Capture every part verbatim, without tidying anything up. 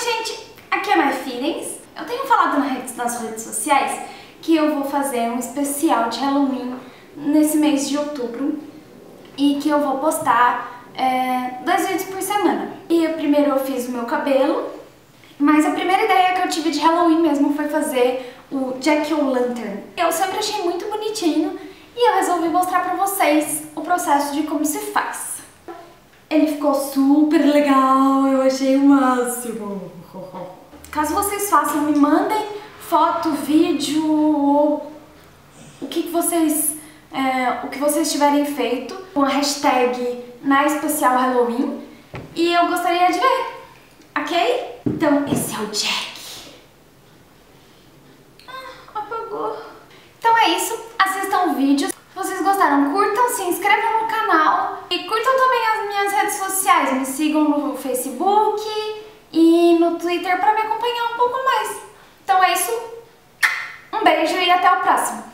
Oi gente, aqui é a Nay Firens. Eu tenho falado nas redes sociais que eu vou fazer um especial de Halloween nesse mês de outubro e que eu vou postar é, dois vídeos por semana. E eu, primeiro eu fiz o meu cabelo, mas a primeira ideia que eu tive de Halloween mesmo foi fazer o Jack O'Lantern. Eu sempre achei muito bonitinho e eu resolvi mostrar pra vocês o processo de como se faz. Ele ficou super legal, eu achei o máximo. Caso vocês façam, me mandem foto, vídeo ou o que, que vocês é, o que vocês tiverem feito com a hashtag na especial Halloween e eu gostaria de ver, ok? Então esse é o Jack. Ah, apagou. Então é isso, assistam vídeos. Se vocês gostaram, curtam, se inscrevam no canal e curtam também as minhas redes sociais. Me sigam no Facebook e no Twitter para me acompanhar um pouco mais. Então é isso, um beijo e até o próximo.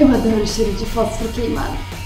Eu adoro o cheiro de fósforo queimado.